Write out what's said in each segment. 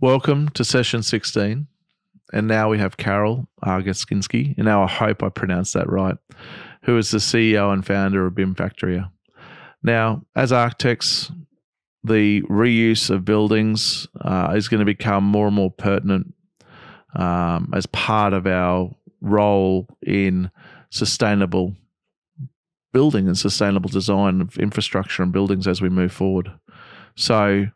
Welcome to session 16. And now we have Karol Argasinski, and now I hope I pronounced that right, who is the CEO and founder of BIM Factoria. Now, as architects, the reuse of buildings is going to become more and more pertinent as part of our role in sustainable building and sustainable design of infrastructure and buildings as we move forward. So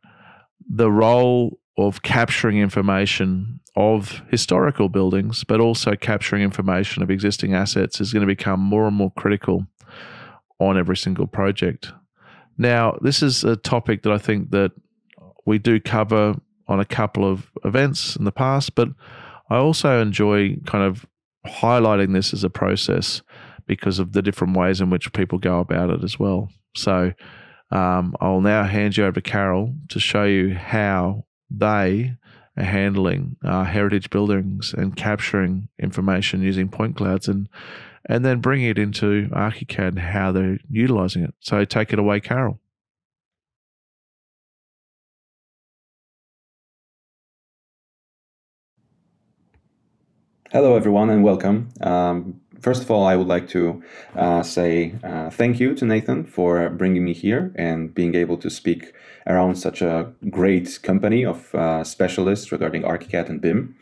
the role of capturing information of historical buildings, but also capturing information of existing assets, is going to become more and more critical on every single project. Now, this is a topic that I think that we do cover on a couple of events in the past, but I also enjoy kind of highlighting this as a process because of the different ways in which people go about it as well. So I'll now hand you over to Karol to show you how they are handling heritage buildings and capturing information using point clouds, and then bring it into Archicad and how they're utilizing it. So take it away, Karol. Hello, everyone, and welcome. First of all, I would like to say thank you to Nathan for bringing me here and being able to speak around such a great company of specialists regarding Archicad and BIM.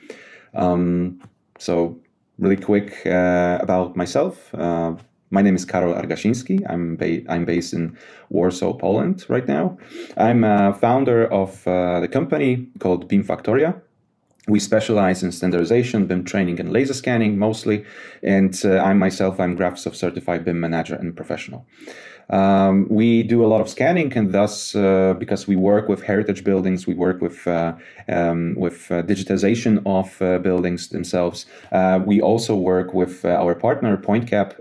So really quick about myself. My name is Karol Argasinski. I'm based in Warsaw, Poland right now. I'm a founder of the company called BIM Factoria. We specialize in standardization, BIM training, and laser scanning mostly. And I'm Graphisoft certified BIM manager and professional. We do a lot of scanning, and thus, because we work with heritage buildings, we work with digitization of buildings themselves. We also work with our partner PointCab.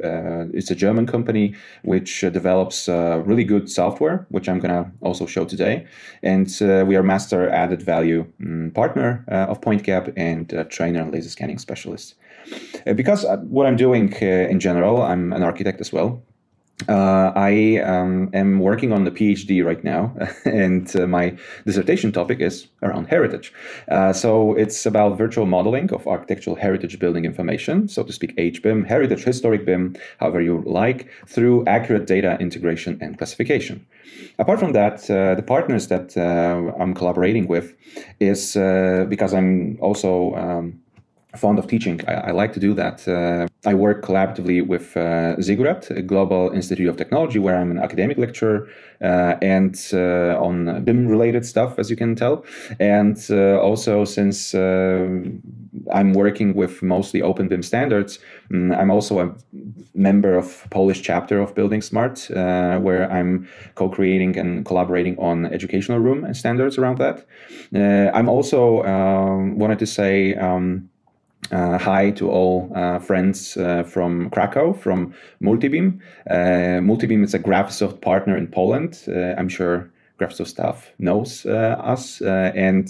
It's a German company which develops really good software, which I'm gonna also show today. And we are master added value partner of PointCab and trainer and laser scanning specialist. Because what I'm doing in general, I'm an architect as well. I am working on the PhD right now, and my dissertation topic is around heritage. So it's about virtual modeling of architectural heritage building information, so to speak, HBIM, heritage, historic BIM, however you like, through accurate data integration and classification. Apart from that, the partners that I'm collaborating with is, because I'm also fond of teaching. I like to do that. I work collaboratively with Zigurat, a global institute of technology, where I'm an academic lecturer and on BIM-related stuff, as you can tell. And also, since I'm working with mostly open BIM standards, I'm also a member of Polish chapter of Building Smart, where I'm co-creating and collaborating on educational room and standards around that. I'm also wanted to say, hi to all friends from Krakow, from MultiBeam. MultiBeam is a Graphisoft partner in Poland. I'm sure Graphisoft staff knows us, and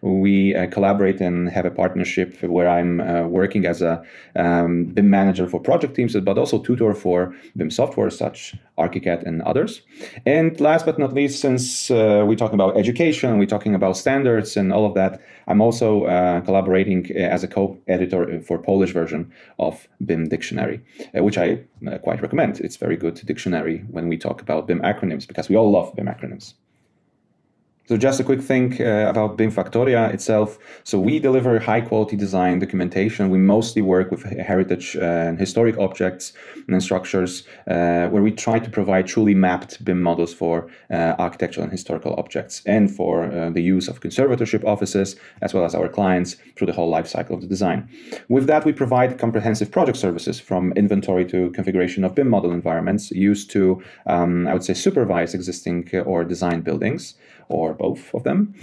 we collaborate and have a partnership where I'm working as a BIM manager for project teams, but also tutor for BIM software such Archicad and others. And last but not least, since we're talking about education, we're talking about standards and all of that, I'm also collaborating as a co-editor for Polish version of BIM dictionary, which I quite recommend. It's very good dictionary when we talk about BIM acronyms, because we all love BIM acronyms. So just a quick thing about BIM Factoria itself. So we deliver high-quality design documentation. We mostly work with heritage and historic objects and structures, where we try to provide truly mapped BIM models for architectural and historical objects, and for the use of conservatorship offices, as well as our clients, through the whole life cycle of the design. With that, we provide comprehensive project services, from inventory to configuration of BIM model environments, used to, I would say, supervise existing or design buildings, or both of them,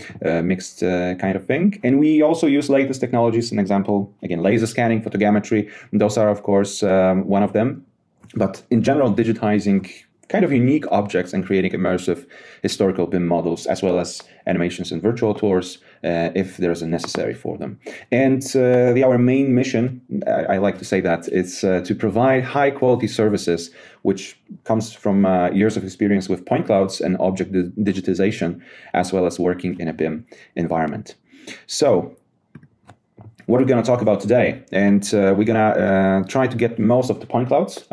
mixed kind of thing. And we also use latest technologies, an example, again, laser scanning, photogrammetry. Those are, of course, one of them. But in general, digitizing kind of unique objects and creating immersive historical BIM models, as well as animations and virtual tours, if there's a necessary for them. And our main mission, I like to say that, is to provide high quality services, which comes from years of experience with point clouds and object digitization, as well as working in a BIM environment. So what we're going to talk about today, and we're going to try to get most of the point clouds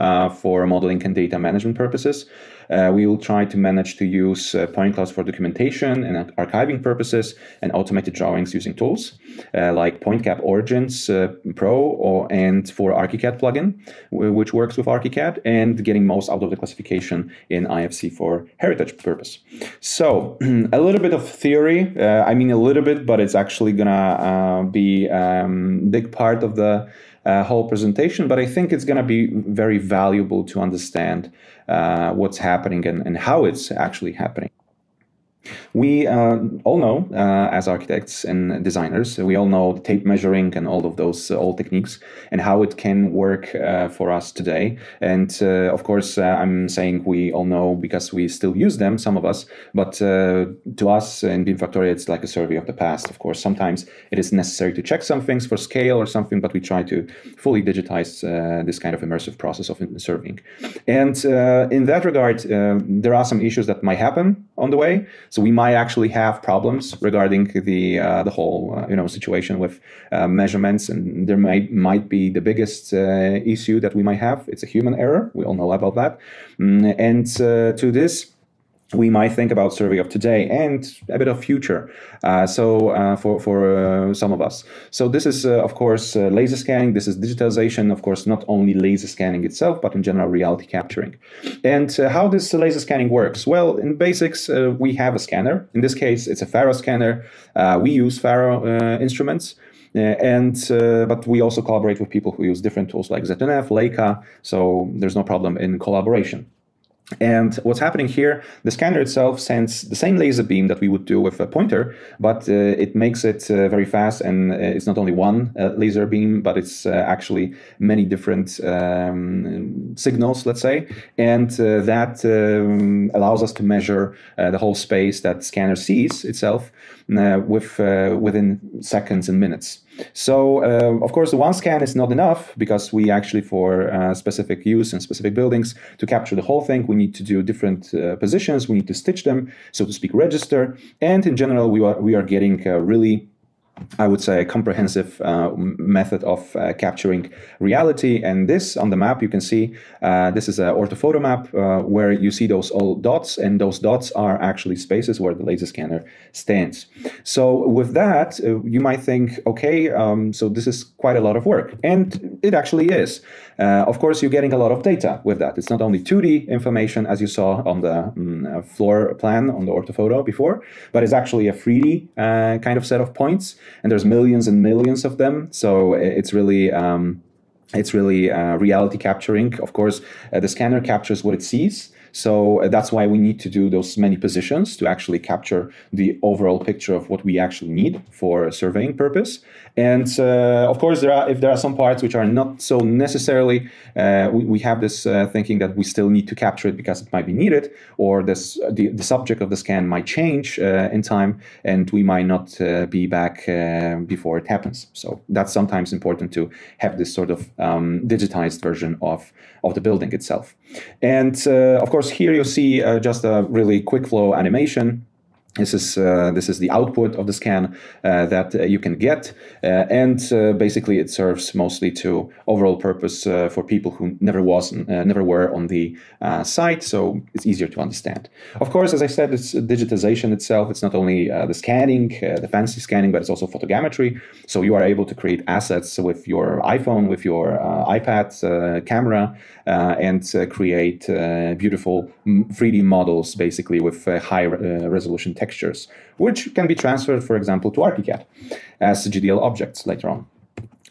for modeling and data management purposes. We will try to manage to use point clouds for documentation and archiving purposes and automated drawings using tools like PointCab Origins Pro and for Archicad plugin, which works with Archicad, and getting most out of the classification in IFC for heritage purpose. So a little bit of theory, I mean a little bit, but it's actually going to be a big part of the whole presentation, but I think it's going to be very valuable to understand what's happening and how it's actually happening. We all know, as architects and designers, we all know the tape measuring and all of those old techniques and how it can work for us today. And of course, I'm saying we all know because we still use them, some of us, but to us in BIM Factoria, it's like a survey of the past. Of course, sometimes it is necessary to check some things for scale or something, but we try to fully digitize this kind of immersive process of surveying. And in that regard, there are some issues that might happen on the way. So we might actually have problems regarding the whole situation with measurements, and there might be the biggest issue that we might have. It's a human error. We all know about that. And to this, we might think about survey of today and a bit of future. For some of us. So this is, of course, laser scanning. This is digitization, of course, not only laser scanning itself, but in general reality capturing. And how this laser scanning works? Well, in basics, we have a scanner. In this case, it's a Faro scanner. We use Faro instruments. But we also collaborate with people who use different tools like ZNF, Leica. So there's no problem in collaboration. And what's happening here, the scanner itself sends the same laser beam that we would do with a pointer, but it makes it very fast, and it's not only one laser beam, but it's actually many different signals, let's say, and that allows us to measure the whole space that scanner sees itself within seconds and minutes. So, of course, one scan is not enough, because we actually, for specific use and specific buildings, to capture the whole thing, we need to do different positions, we need to stitch them, so to speak, register, and in general, we are getting really, I would say, a comprehensive method of capturing reality. And this on the map, you can see, this is an orthophoto map where you see those old dots, and those dots are actually spaces where the laser scanner stands. So with that, you might think, okay, so this is quite a lot of work. And it actually is. Of course, you're getting a lot of data with that. It's not only 2D information, as you saw on the floor plan on the orthophoto before, but it's actually a 3D kind of set of points. And there's millions and millions of them, so it's really reality capturing. Of course, the scanner captures what it sees, so that's why we need to do those many positions to actually capture the overall picture of what we actually need for surveying purpose. And of course, if there are some parts which are not so necessarily, we have this thinking that we still need to capture it because it might be needed, or this, the subject of the scan might change in time, and we might not be back before it happens. So that's sometimes important to have this sort of digitized version of the building itself. And of course, here you see just a really quick flow animation. This is the output of the scan that you can get, and basically it serves mostly to overall purpose for people who never were on the site, so it's easier to understand. Of course, as I said, it's digitization itself. It's not only the scanning, the fancy scanning, but it's also photogrammetry. So you are able to create assets with your iPhone, with your iPad camera, and create beautiful 3D models, basically with high resolution text. Textures, which can be transferred, for example, to Archicad as GDL objects later on.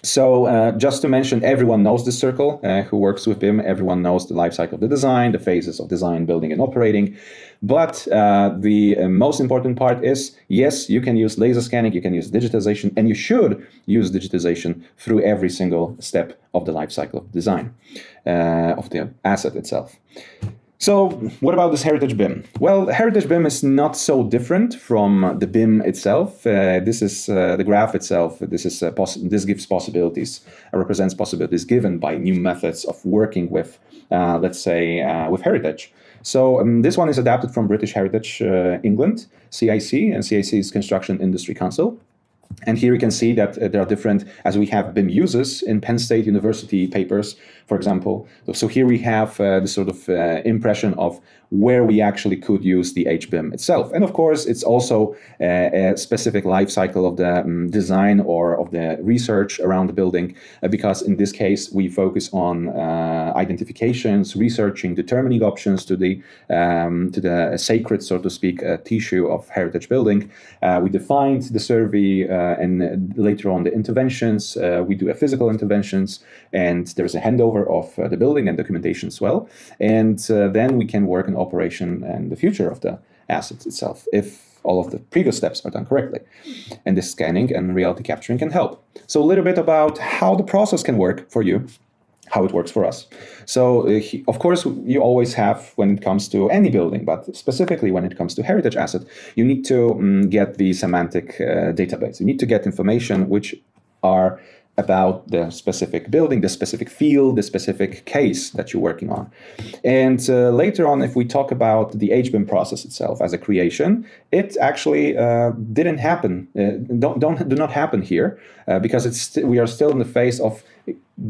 So just to mention, everyone knows this circle who works with BIM. Everyone knows the life cycle of the design, the phases of design, building, and operating. But the most important part is, yes, you can use laser scanning, you can use digitization, and you should use digitization through every single step of the life cycle of design, of the asset itself. So what about this heritage BIM? Well, heritage BIM is not so different from the BIM itself. This is the graph itself. This gives possibilities, represents possibilities given by new methods of working with, let's say, with heritage. So this one is adapted from British Heritage England, CIC, and CIC is Construction Industry Council. And here you can see that there are different, as we have BIM uses in Penn State University papers, for example. So here we have the sort of impression of where we actually could use the HBIM itself. And of course, it's also a specific life cycle of the design or of the research around the building, because in this case, we focus on identifications, researching, determining options to the sacred, so to speak, tissue of heritage building. We defined the survey and later on the interventions. We do a physical interventions, and there's a handover of the building and documentation as well. And then we can work on operation and the future of the assets itself, if all of the previous steps are done correctly. And the scanning and reality capturing can help. So a little bit about how the process can work for you, how it works for us. So of course, you always have, when it comes to any building, but specifically when it comes to heritage asset, you need to get the semantic database. You need to get information which are about the specific building, the specific field, the specific case that you're working on. And later on, if we talk about the HBIM process itself as a creation, it actually didn't happen, do not happen here, because it's we are still in the phase of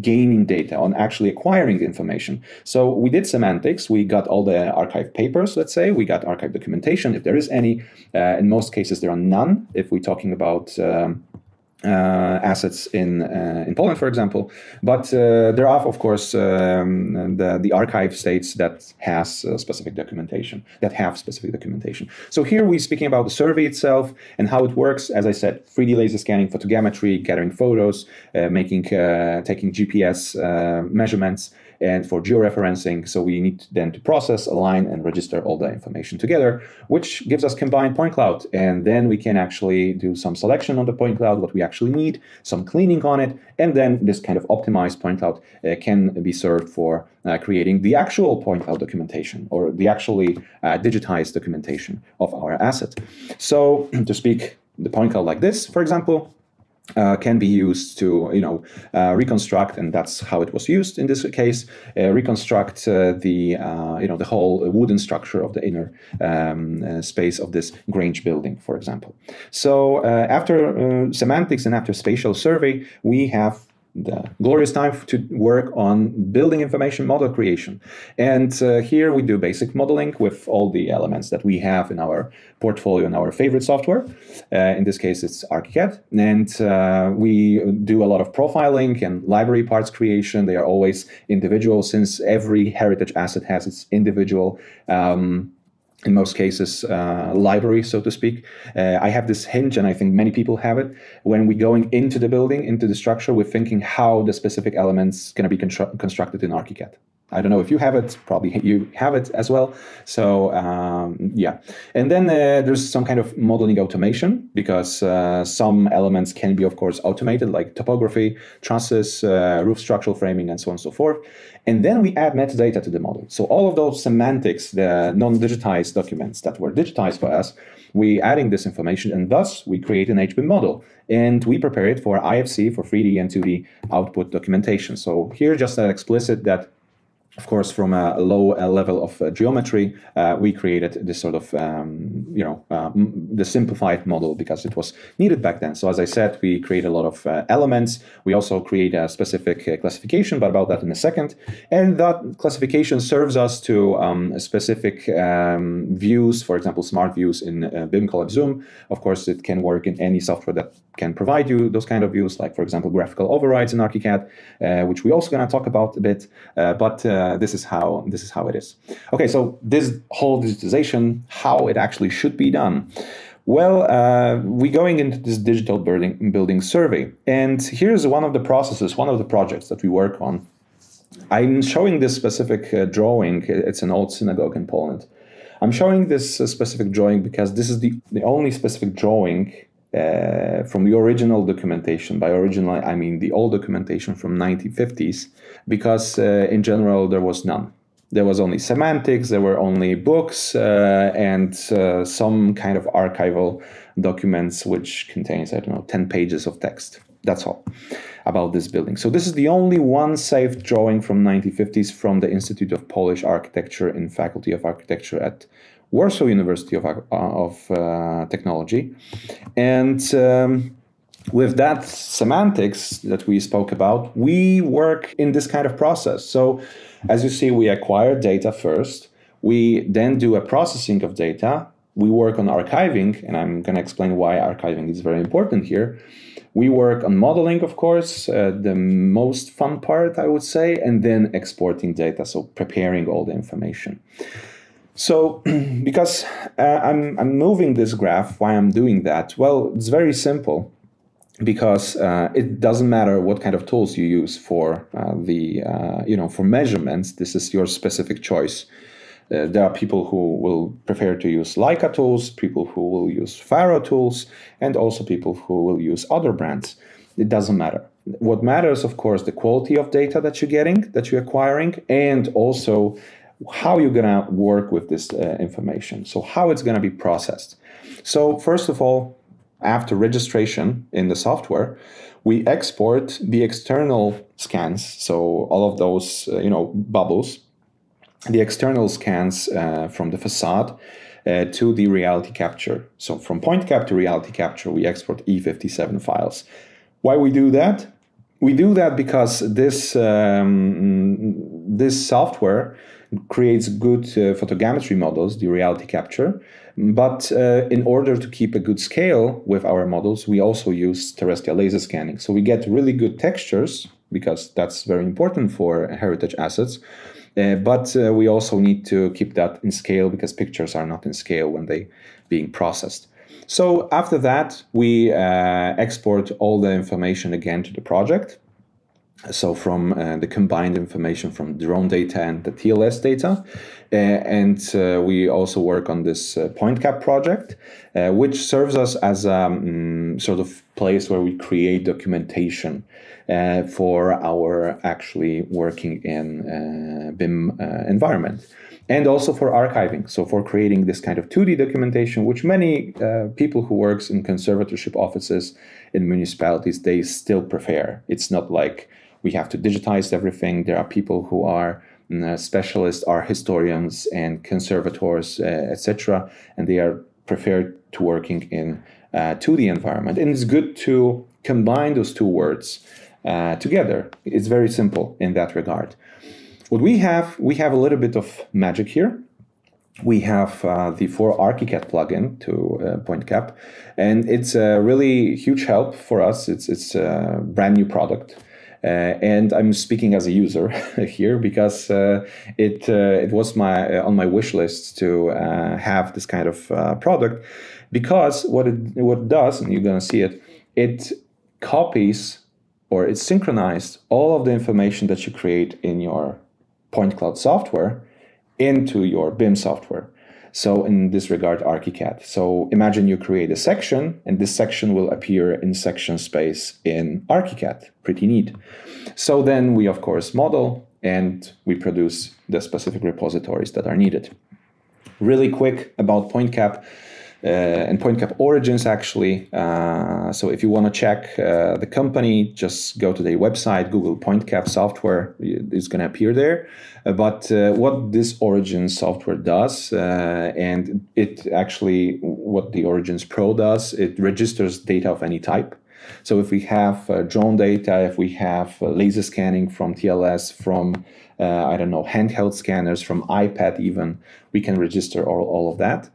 gaining data, on actually acquiring the information. So we did semantics, we got all the archive papers, let's say, we got archive documentation, if there is any. In most cases, there are none, if we're talking about assets in Poland, for example, but there are, of course, the archive states that has specific documentation, that have specific documentation. So here we're speaking about the survey itself and how it works. As I said, 3D laser scanning, photogrammetry, gathering photos, taking GPS measurements, and for georeferencing. So we need then to process, align, and register all the information together, which gives us combined point cloud. And then we can actually do some selection on the point cloud, what we actually need, some cleaning on it, and then this kind of optimized point cloud can be served for creating the actual point cloud documentation, or the actually digitized documentation of our asset. So to speak, the point cloud like this, for example, can be used to, reconstruct, and that's how it was used in this case. Reconstruct the whole wooden structure of the inner space of this Grange building, for example. So after semantics and after spatial survey, we have the glorious time to work on building information model creation. And here we do basic modeling with all the elements that we have in our portfolio and our favorite software. In this case, it's Archicad. And we do a lot of profiling and library parts creation. They are always individual, since every heritage asset has its individual in most cases, library, so to speak. I have this hint, and I think many people have it. When we're going into the building, into the structure, we're thinking how the specific elements can be constructed in Archicad. I don't know if you have it, probably you have it as well. So yeah. And then there's some kind of modeling automation, because some elements can be, of course, automated, like topography, trusses, roof structural framing, and so on and so forth. And then we add metadata to the model. So all of those semantics, the non-digitized documents that were digitized for us, we're adding this information, and thus we create an HBIM model. And we prepare it for IFC, for 3D and 2D output documentation. So here, just an explicit that, of course, from a low level of geometry, we created this sort of, the simplified model, because it was needed back then. So as I said, we create a lot of elements. We also create a specific classification, but about that in a second. And that classification serves us to specific views, for example, smart views in BIM Collab Zoom. Of course, it can work in any software that can provide you those kind of views, like, for example, graphical overrides in Archicad, which we're also going to talk about a bit. This is how it is. Okay, so this whole digitization, how it actually should be done. Well, we're going into this digital building survey, and here's one of the processes, one of the projects that we work on. I'm showing this specific drawing. It's an old synagogue in Poland. I'm showing this specific drawing because this is the only specific drawing from the original documentation. By original, I mean the old documentation from 1950s, because in general there was none. There was only semantics, there were only books, and some kind of archival documents, which contains, I don't know, 10 pages of text. That's all about this building. So this is the only one saved drawing from 1950s from the Institute of Polish Architecture in Faculty of Architecture at Warsaw University of Technology. And with that semantics that we spoke about, we work in this kind of process. So as you see, we acquire data first. We then do a processing of data. We work on archiving, and I'm going to explain why archiving is very important here. We work on modeling, of course, the most fun part, I would say, and then exporting data, so preparing all the information. So because I'm moving this graph, why I'm doing that? Well, it's very simple, because it doesn't matter what kind of tools you use for for measurements. This is your specific choice. There are people who will prefer to use Leica tools, people who will use Faro tools, and also people who will use other brands. It doesn't matter. What matters, of course, the quality of data that you're getting, that you're acquiring, and also how you're going to work with this information. So how it's going to be processed. So first of all, after registration in the software, we export the external scans. So all of those, bubbles, the external scans from the facade to the Reality Capture. So from PointCab to Reality Capture, we export E57 files. Why we do that? We do that because this, this software creates good photogrammetry models, the Reality Capture. But in order to keep a good scale with our models, we also use terrestrial laser scanning. So we get really good textures, because that's very important for heritage assets. But we also need to keep that in scale, because pictures are not in scale when they're being processed. So after that, we export all the information again to the project. So from the combined information from drone data and the TLS data. And we also work on this PointCab project, which serves us as a sort of place where we create documentation for our actually working in BIM environment. And also for archiving, so for creating this kind of 2D documentation, which many people who works in conservatorship offices in municipalities, they still prefer. It's not like we have to digitize everything. There are people who are specialists, are historians and conservators, etc., and they are preferred to working in 2D environment. And it's good to combine those two words together. It's very simple in that regard. What we have a little bit of magic here. We have the For Archicad plugin to PointCab, and it's a really huge help for us. It's a brand new product, and I'm speaking as a user here, because it was on my wish list to have this kind of product, because what it does, and you're gonna see it, it copies or it synchronized all of the information that you create in your PointCloud software into your BIM software. So in this regard, Archicad. So imagine you create a section, and this section will appear in section space in Archicad. Pretty neat. So then we, of course, model, and we produce the specific repositories that are needed. Really quick about PointCab. And PointCab Origins, actually. So if you want to check the company, just go to their website, Google PointCab software, it's going to appear there. But what this Origins software does, and it actually, what the Origins Pro does, it registers data of any type. So if we have drone data, if we have laser scanning from TLS, from, I don't know, handheld scanners, from iPad even, we can register all of that.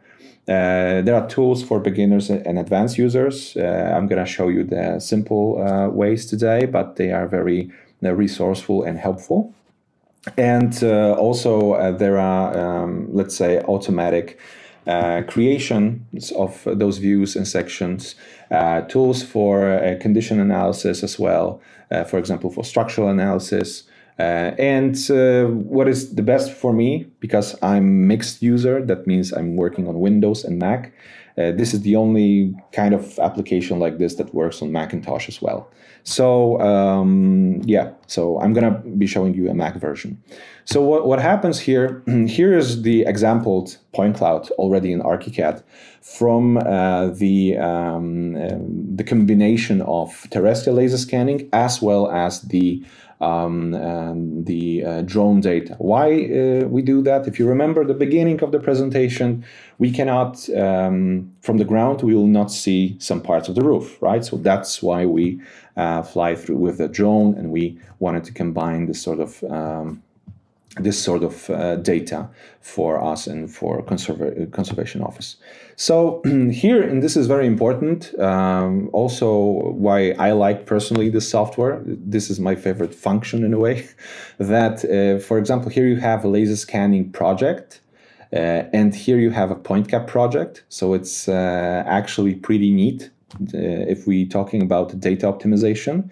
There are tools for beginners and advanced users. I'm going to show you the simple ways today, but they are very resourceful and helpful. And also there are, let's say, automatic creations of those views and sections, tools for condition analysis as well, for example, for structural analysis. And what is the best for me, because I'm mixed user, that means I'm working on Windows and Mac. This is the only kind of application like this that works on Macintosh as well. So yeah, so I'm going to be showing you a Mac version. So what happens here, here is the exampled PointCloud already in Archicad from the combination of terrestrial laser scanning as well as the the drone data. Why we do that? If you remember the beginning of the presentation, we cannot, from the ground, we will not see some parts of the roof, right? So that's why we fly through with the drone, and we wanted to combine this sort of data for us and for conservation office. So here, and this is very important, also why I like personally this software, this is my favorite function in a way, that for example, here you have a laser scanning project, and here you have a PointCab project. So it's actually pretty neat if we're talking about data optimization.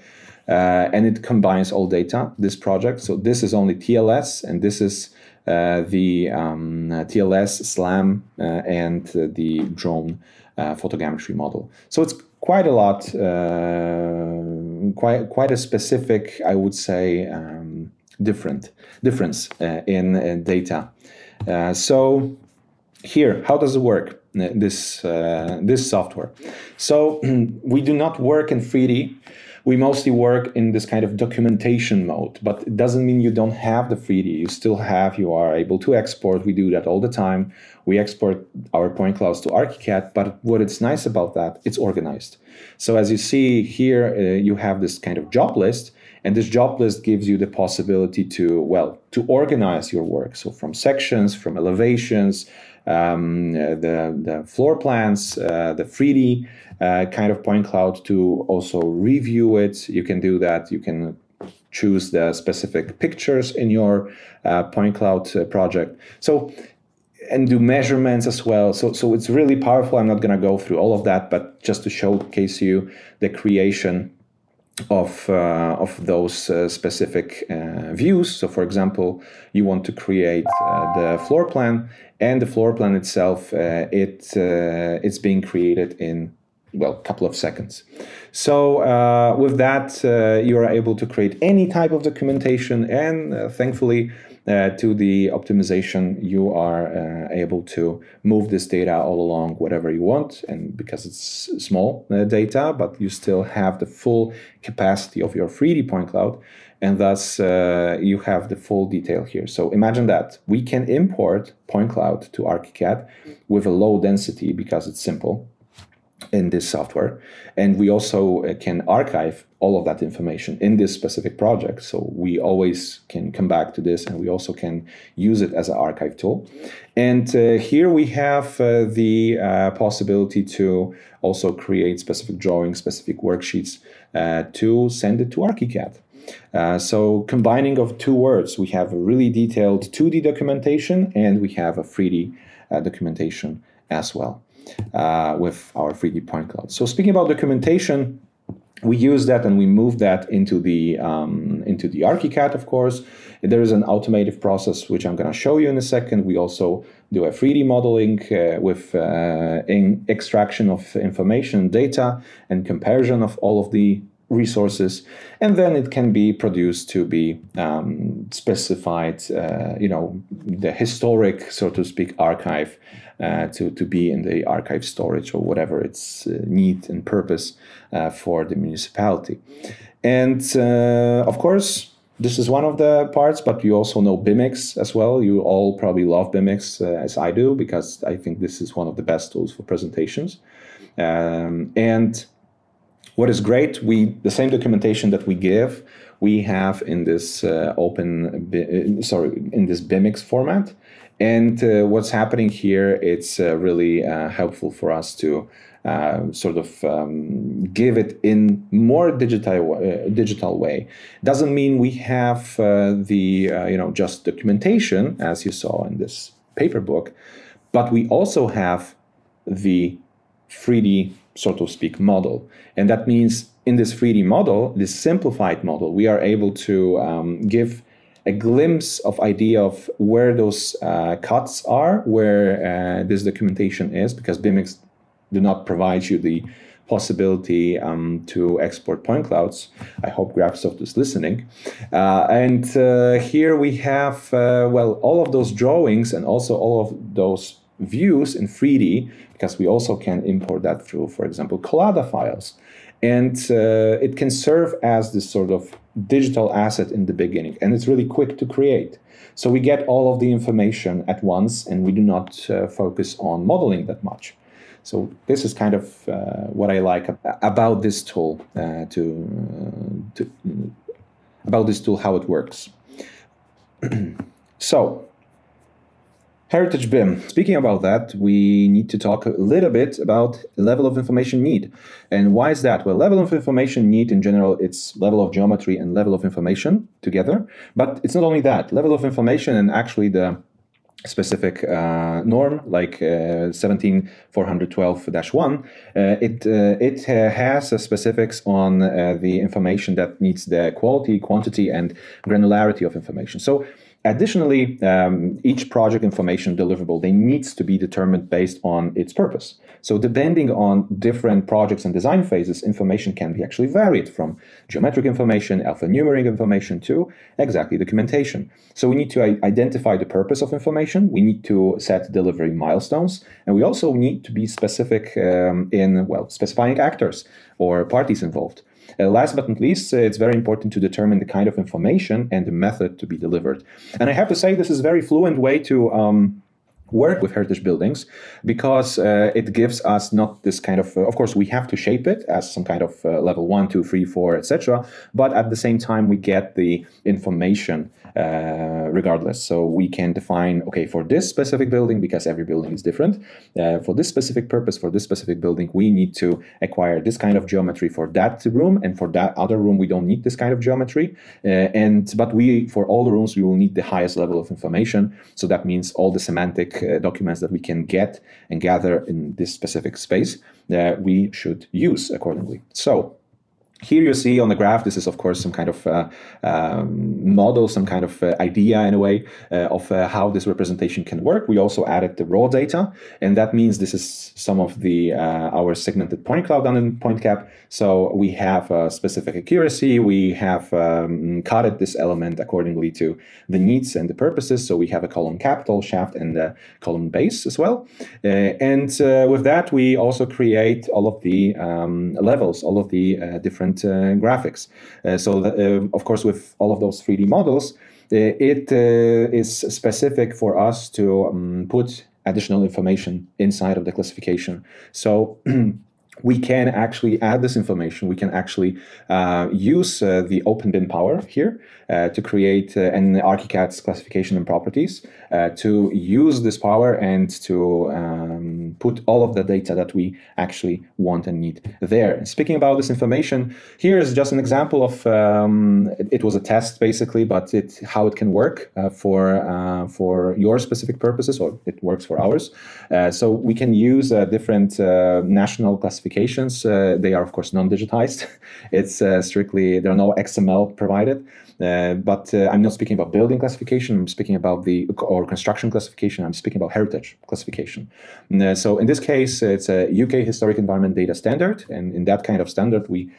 And it combines all data, this project. So this is only TLS, and this is the TLS, SLAM, and the drone photogrammetry model. So it's quite a lot, quite a specific, I would say, difference in data. So here, how does it work? This software. So we do not work in 3D. We mostly work in this kind of documentation mode, but it doesn't mean you don't have the 3D. You still have, you are able to export. We do that all the time. We export our point clouds to Archicad, but what it's nice about that, it's organized. So as you see here, you have this kind of job list, and this job list gives you the possibility to, well, to organize your work. So from sections, from elevations, the floor plans, the 3D kind of point cloud to also review it. You can do that. You can choose the specific pictures in your point cloud project. So, and do measurements as well. So it's really powerful. I'm not going to go through all of that, but just to showcase you the creation of those specific views. So for example, you want to create the floor plan, and the floor plan itself, it's being created in, well, a couple of seconds. So with that, you are able to create any type of documentation, and thankfully to the optimization, you are able to move this data all along whatever you want, and because it's small data, but you still have the full capacity of your 3D point cloud, and thus you have the full detail here. So imagine that we can import point cloud to Archicad with a low density because it's simple in this software, and we also can archive all of that information in this specific project. So we always can come back to this, and we also can use it as an archive tool. And here we have the possibility to also create specific drawings, specific worksheets to send it to Archicad. So combining of two words, we have a really detailed 2D documentation, and we have a 3D documentation as well with our 3D point cloud. So speaking about documentation, we use that and we move that into the Archicad, of course. There is an automated process, which I'm going to show you in a second. We also do a 3D modeling with in extraction of information, data, and comparison of all of the resources, and then it can be produced to be specified, you know, the historic, so to speak, archive to be in the archive storage or whatever its need and purpose for the municipality. And of course, this is one of the parts, but you also know BIMx as well. You all probably love BIMx as I do, because I think this is one of the best tools for presentations. And what is great, the same documentation that we give, we have in this in this BIMx format. And what's happening here, it's really helpful for us to sort of give it in more digital way. Doesn't mean we have the you know, just documentation as you saw in this paper book, but we also have the 3D, so to speak, model. And that means in this 3D model, this simplified model, we are able to give a glimpse of idea of where those cuts are, where this documentation is, because BIMx do not provide you the possibility to export point clouds. I hope Graphisoft is listening. And here we have, well, all of those drawings and also all of those views in 3D, because we also can import that through, for example, Collada files. And it can serve as this sort of digital asset in the beginning, and it's really quick to create. So we get all of the information at once, and we do not focus on modeling that much. So this is kind of what I like about this tool, how it works. So, Heritage BIM. Speaking about that, we need to talk a little bit about level of information need. And why is that? Well, level of information need in general, it's level of geometry and level of information together. But it's not only that. Level of information and actually the specific norm, like 17412-1, it has specifics on the information that needs the quality, quantity, and granularity of information. So additionally, each project information deliverable, they needs to be determined based on its purpose. So depending on different projects and design phases, information can be actually varied from geometric information, alphanumeric information to exactly documentation. So we need to identify the purpose of information, we need to set delivery milestones, and we also need to be specific in, well, specifying actors or parties involved. Last but not least, it's very important to determine the kind of information and the method to be delivered. And I have to say, this is a very fluent way to work with heritage buildings, because it gives us not this kind of course, we have to shape it as some kind of level 1, 2, 3, 4, etc. But at the same time, we get the information regardless. So we can define, okay, for this specific building, because every building is different, for this specific purpose, for this specific building, we need to acquire this kind of geometry for that room, and for that other room, we don't need this kind of geometry. But we, for all the rooms, we will need the highest level of information. So that means all the semantic documents that we can get and gather in this specific space that we should use accordingly. So here you see on the graph, this is of course some kind of model, some kind of idea in a way of how this representation can work. We also added the raw data, and that means this is some of the our segmented point cloud done in PointCab. So we have a specific accuracy, we have coded this element accordingly to the needs and the purposes. So we have a column capital, shaft, and a column base as well. With that, we also create all of the levels, all of the different graphics. Of course, with all of those 3D models, it is specific for us to put additional information inside of the classification. So we can actually add this information. We can actually use the OpenBIM power here to create an Archicad's classification and properties to use this power and to put all of the data that we actually want and need there. Speaking about this information, here is just an example of it was a test basically, but how it can work for your specific purposes, or it works for ours. So we can use different national classifications. They are of course non-digitized. It's strictly, there are no XML provided, but I'm not speaking about building classification, I'm speaking about or construction classification, I'm speaking about heritage classification. So in this case, it's a UK Historic Environment Data Standard, and in that kind of standard, we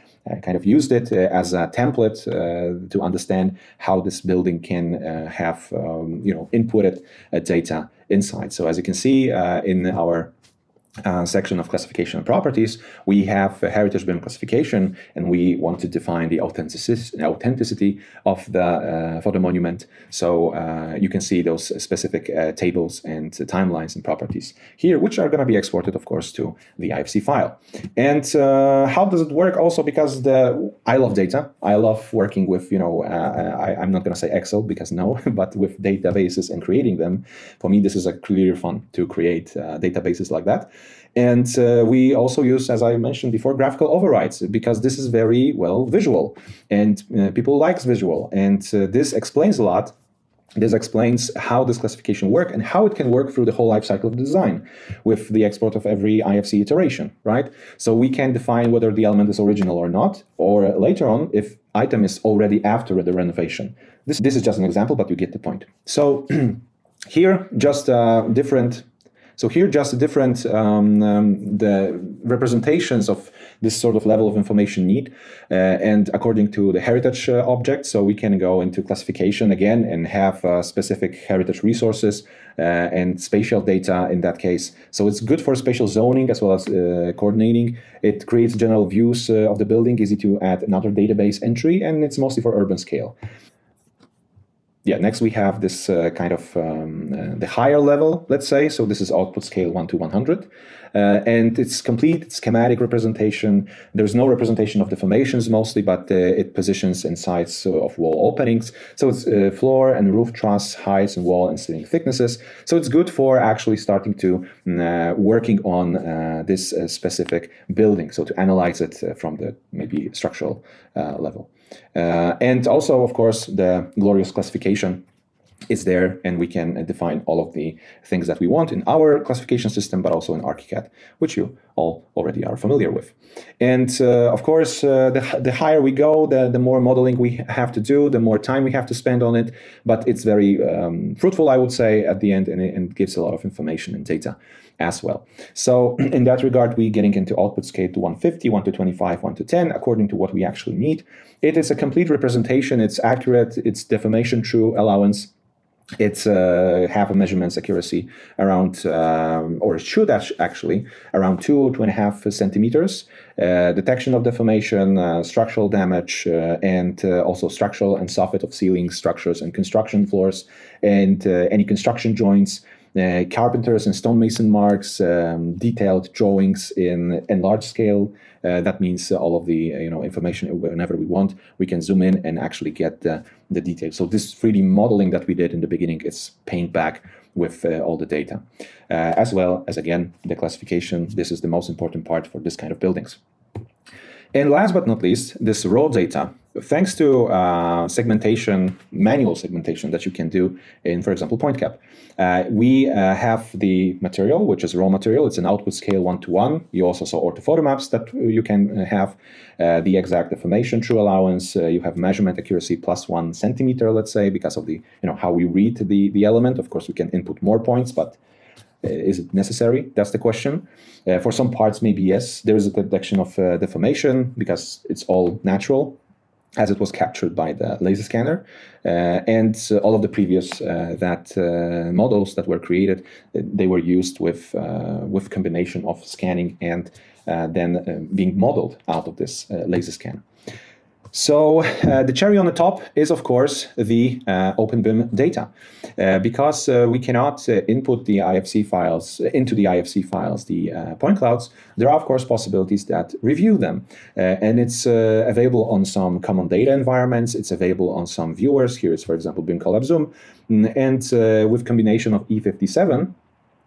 kind of used it as a template to understand how this building can have inputted data inside. So as you can see in our section of classification and properties, we have a heritage BIM classification, and we want to define the authenticity of the for the monument. So you can see those specific tables and timelines and properties here, which are going to be exported, of course, to the IFC file. And how does it work? Also, because I love data, I love working with I'm not going to say Excel because no, but with databases and creating them. For me, this is a clear fun to create databases like that. And we also use, as I mentioned before, graphical overrides, because this is very, well, visual, and people like visual, and this explains a lot. This explains how this classification works and how it can work through the whole life cycle of design with the export of every IFC iteration, right? So we can define whether the element is original or not, or later on if item is already after the renovation. This is just an example, but you get the point. So here, just different So here just the different the representations of this sort of level of information need and according to the heritage object. So we can go into classification again and have specific heritage resources and spatial data in that case. So it's good for spatial zoning as well as coordinating. It creates general views of the building, easy to add another database entry, and it's mostly for urban scale. Yeah, next we have this kind of the higher level, let's say. So this is output scale 1 to 100. And it's complete, it's schematic representation. There's no representation of deformations mostly, but it positions and sides of wall openings. So it's floor and roof truss, heights and wall and ceiling thicknesses. So it's good for actually starting to working on this specific building. So to analyze it from the maybe structural level. And also, of course, the glorious classification is there, and we can define all of the things that we want in our classification system, but also in Archicad, which you all already are familiar with. And of course, the higher we go, the more modeling we have to do, the more time we have to spend on it, but it's very fruitful, I would say, at the end, and it gives a lot of information and data as well. So in that regard, we're getting into output scale to 150, 1 to 25, 1 to 10, according to what we actually need. It is a complete representation, it's accurate, it's deformation true allowance, it's have a measurements accuracy around, or it should actually, around 2 or 2.5 centimeters. Detection of deformation, structural damage, and also structural and soffit of ceilings, structures and construction floors, and any construction joints, carpenters and stonemason marks, detailed drawings in large scale. That means all of the information whenever we want, we can zoom in and actually get the details. So this 3D modeling that we did in the beginning is paying back with all the data. As well as, again, the classification. This is the most important part for this kind of buildings. And last but not least, this raw data. Thanks to segmentation, manual segmentation that you can do in, for example, PointCab. We have the material, which is raw material. It's an output scale 1 to 1. You also saw orthophoto maps that you can have. The exact deformation true allowance. You have measurement accuracy plus 1 centimeter, let's say, because of the how we read the element. Of course, we can input more points, but is it necessary? That's the question. For some parts, maybe yes. There is a detection of deformation because it's all natural, as it was captured by the laser scanner. And all of the previous models that were created, they were used with combination of scanning and then being modeled out of this laser scan. So the cherry on the top is, of course, the OpenBIM data, because we cannot input the IFC files into the IFC files, the point clouds. There are, of course, possibilities that review them, and it's available on some common data environments. It's available on some viewers. Here is, for example, BIM Collab Zoom, and with combination of E57.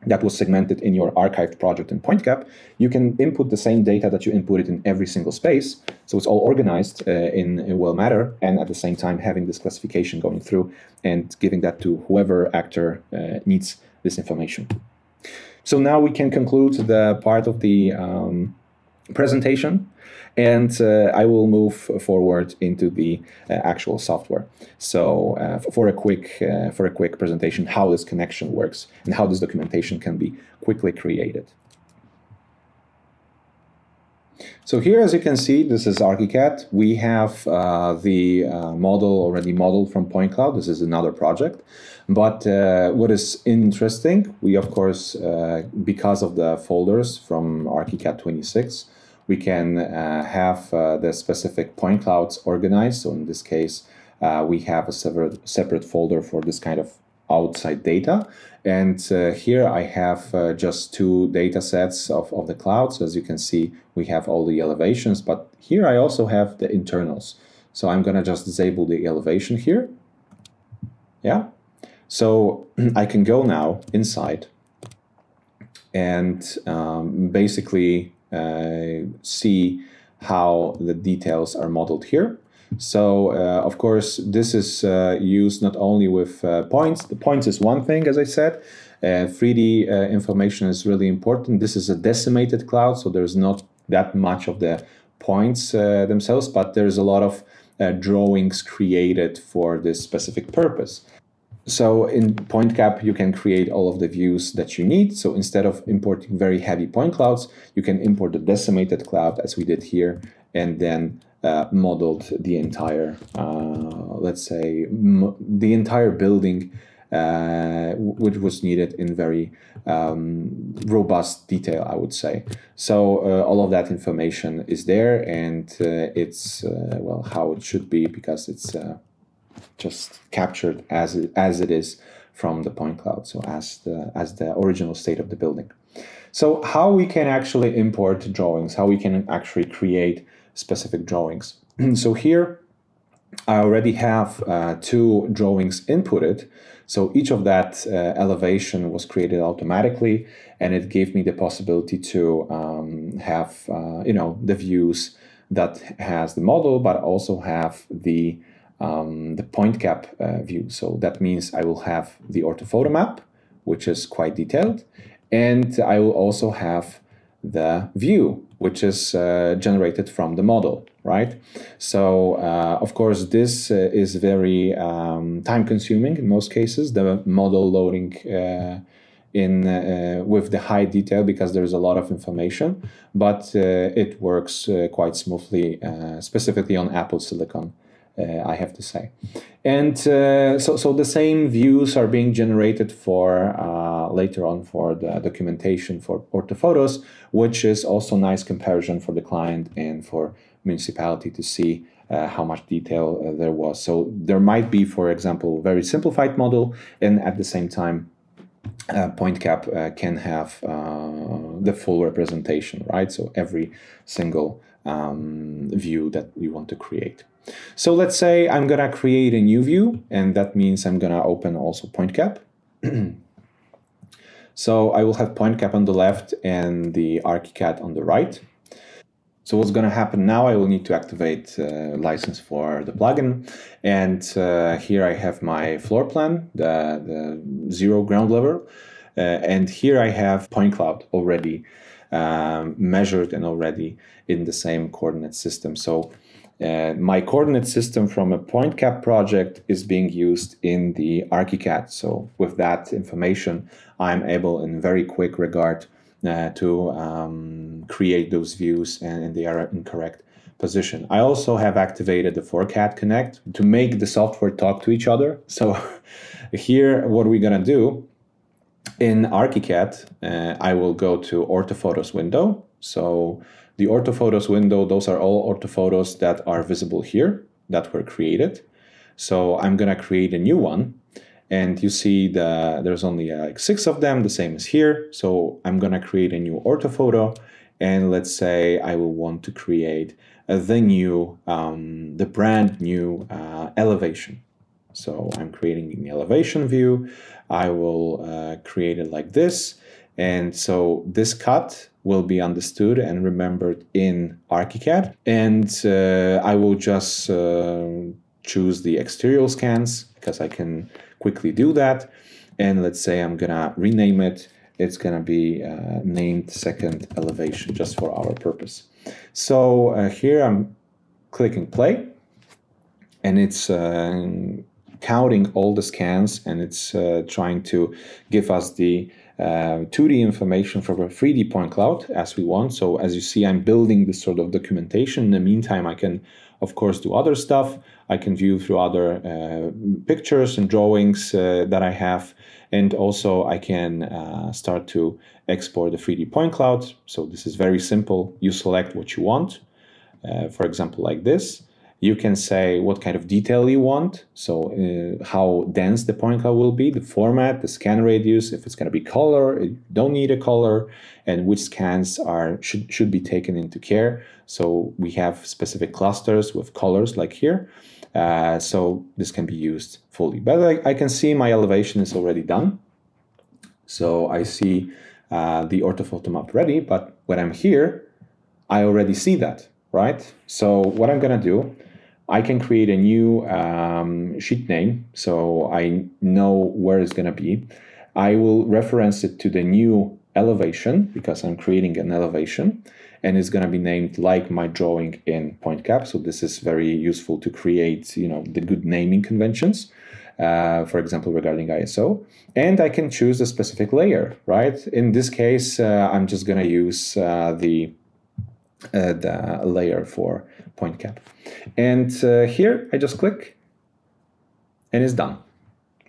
That was segmented in your archived project in PointCab, you can input the same data that you inputted in every single space. So it's all organized in well matter, and at the same time having this classification going through and giving that to whoever actor needs this information. So now we can conclude the part of the presentation, and I will move forward into the actual software. So for a quick presentation, how this connection works and how this documentation can be quickly created. So here, as you can see, this is Archicad. We have the model already modeled from PointCloud. This is another project. But what is interesting, we, of course, because of the folders from Archicad 26, we can have the specific point clouds organized. So in this case, we have a separate folder for this kind of outside data. And here I have just two data sets of the clouds. As you can see, we have all the elevations, but here I also have the internals. So I'm going to just disable the elevation here. Yeah. So I can go now inside and basically see how the details are modeled here. So, of course, this is used not only with points. The points is one thing, as I said. 3D information is really important. This is a decimated cloud, so there's not that much of the points themselves, but there's a lot of drawings created for this specific purpose. So in PointCab, you can create all of the views that you need. So instead of importing very heavy point clouds, you can import the decimated cloud as we did here, and then modeled the entire, let's say, the entire building, which was needed in very robust detail, I would say. So all of that information is there, and it's, well, how it should be, because it's just captured as it is from the point cloud, so as the original state of the building. So how we can actually import drawings, how we can actually create specific drawings. So here I already have two drawings inputted. So each of that elevation was created automatically, and it gave me the possibility to have you know, the views that has the model, but also have the PointCab view. So that means I will have the orthophoto map, which is quite detailed, and I will also have the view, which is generated from the model, right? So of course this is very time-consuming in most cases, the model loading with the high detail, because there is a lot of information, but it works quite smoothly, specifically on Apple Silicon. I have to say. And so the same views are being generated for later on for the documentation for orthophotos, which is also nice comparison for the client and for municipality to see how much detail there was. So there might be, for example, very simplified model, and at the same time PointCab can have the full representation, right? So every single view that you want to create. So let's say I'm gonna create a new view, and that means I'm gonna open also PointCab. So I will have PointCab on the left and the Archicad on the right. So what's gonna happen now, I will need to activate license for the plugin, and here I have my floor plan, the zero ground level, and here I have PointCloud already measured and already in the same coordinate system. So my coordinate system from a PointCab project is being used in the Archicad. So with that information, I'm able in very quick regard to create those views, and they are in correct position. I also have activated the 4CAD Connect to make the software talk to each other. So here, what we're gonna do, in Archicad, I will go to orthophotos window. So the orthophotos window, those are all orthophotos that are visible here that were created. So I'm gonna create a new one, and you see there's only like 6 of them, the same as here. So I'm gonna create a new orthophoto, and let's say I will want to create the brand new elevation. So I'm creating an elevation view. I will create it like this. And so this cut will be understood and remembered in Archicad. And I will just choose the exterior scans, because I can quickly do that. And let's say I'm gonna rename it. It's gonna be named second elevation, just for our purpose. So here I'm clicking play, and it's counting all the scans, and it's trying to give us the 2D information from a 3D point cloud as we want. So as you see, I'm building this sort of documentation. In the meantime, I can, of course, do other stuff. I can view through other pictures and drawings that I have. And also I can start to export the 3D point cloud. So this is very simple. You select what you want, for example, like this. You can say what kind of detail you want, so how dense the point cloud will be, the format, the scan radius, if it's going to be color, you don't need a color, and which scans should be taken into care. So we have specific clusters with colors like here. So this can be used fully. But I can see my elevation is already done. So I see the orthophoto map ready, but when I'm here, I already see that. Right? So what I'm going to do, I can create a new sheet name, so I know where it's going to be. I will reference it to the new elevation, because I'm creating an elevation, and it's going to be named like my drawing in PointCab. So this is very useful to create, you know, the good naming conventions. for example, regarding ISO. And I can choose a specific layer, right? In this case, I'm just going to use the layer for PointCab. And here I just click and it's done.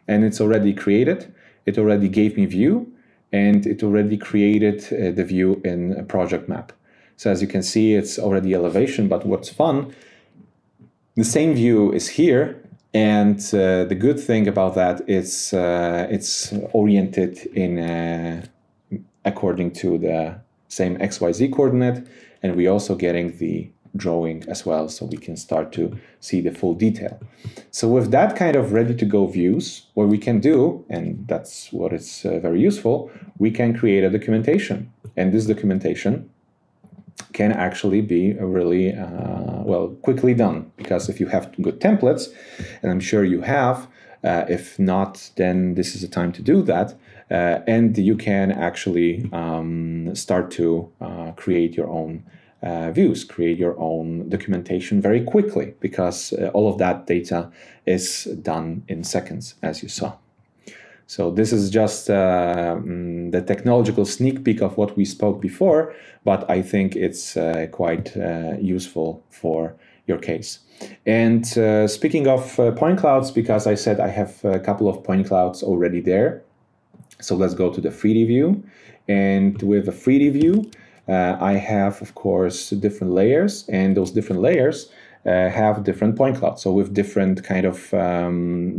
And it's already created. It already gave me view and it already created the view in a project map. So as you can see, it's already elevation, but what's fun, the same view is here. And the good thing about that is it's oriented in according to the same XYZ coordinate. And we're also getting the drawing as well, so we can start to see the full detail. So with that kind of ready-to-go views, what we can do, and that's what is very useful, we can create a documentation. And this documentation can actually be really, well, quickly done. Because if you have good templates, and I'm sure you have, if not, then this is the time to do that. And you can actually start to create your own views, create your own documentation very quickly, because all of that data is done in seconds, as you saw. So this is just the technological sneak peek of what we spoke before, but I think it's quite useful for your case. And speaking of point clouds, because I said I have a couple of point clouds already there, so let's go to the 3D view. And with the 3D view, I have, of course, different layers, and those different layers have different point clouds, so with different kind of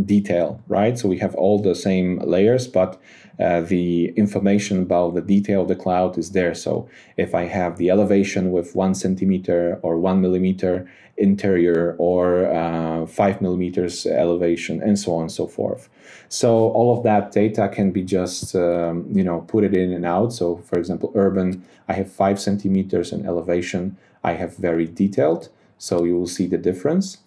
detail, right? So we have all the same layers, but the information about the detail of the cloud is there. So if I have the elevation with 1 centimeter or 1 millimeter interior, or 5 millimeters elevation, and so on and so forth. So all of that data can be just, you know, put it in and out. So for example, urban, I have 5 centimeters in elevation. I have very detailed. So you will see the difference.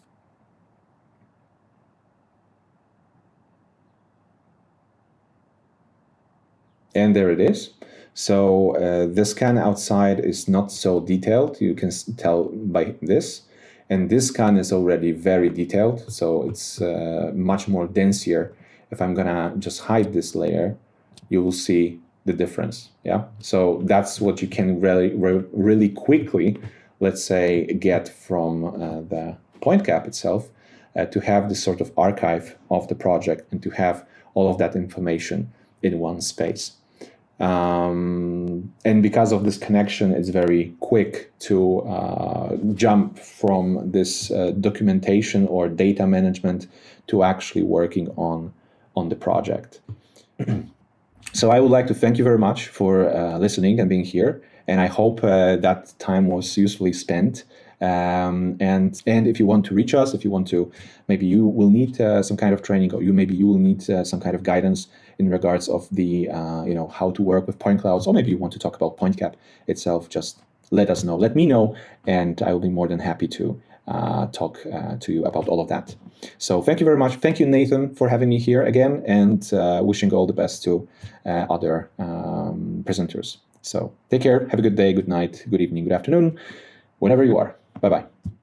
And there it is. So the scan outside is not so detailed. You can tell by this. And this scan is already very detailed. So it's much more dense here. If I'm going to just hide this layer, you will see the difference. Yeah. So that's what you can really, really quickly, let's say, get from the PointCab itself, to have this sort of archive of the project and to have all of that information in one space. And because of this connection, it's very quick to jump from this documentation or data management to actually working on the project. So I would like to thank you very much for listening and being here. And I hope that time was usefully spent. And if you want to reach us, if you want to, maybe you will need some kind of training, or maybe you will need some kind of guidance in regards of the, you know, how to work with point clouds, or maybe you want to talk about PointCab itself, just let us know, let me know, and I will be more than happy to talk to you about all of that. So thank you very much. Thank you, Nathan, for having me here again, and wishing all the best to other presenters. So take care, have a good day, good night, good evening, good afternoon, whenever you are. Bye-bye.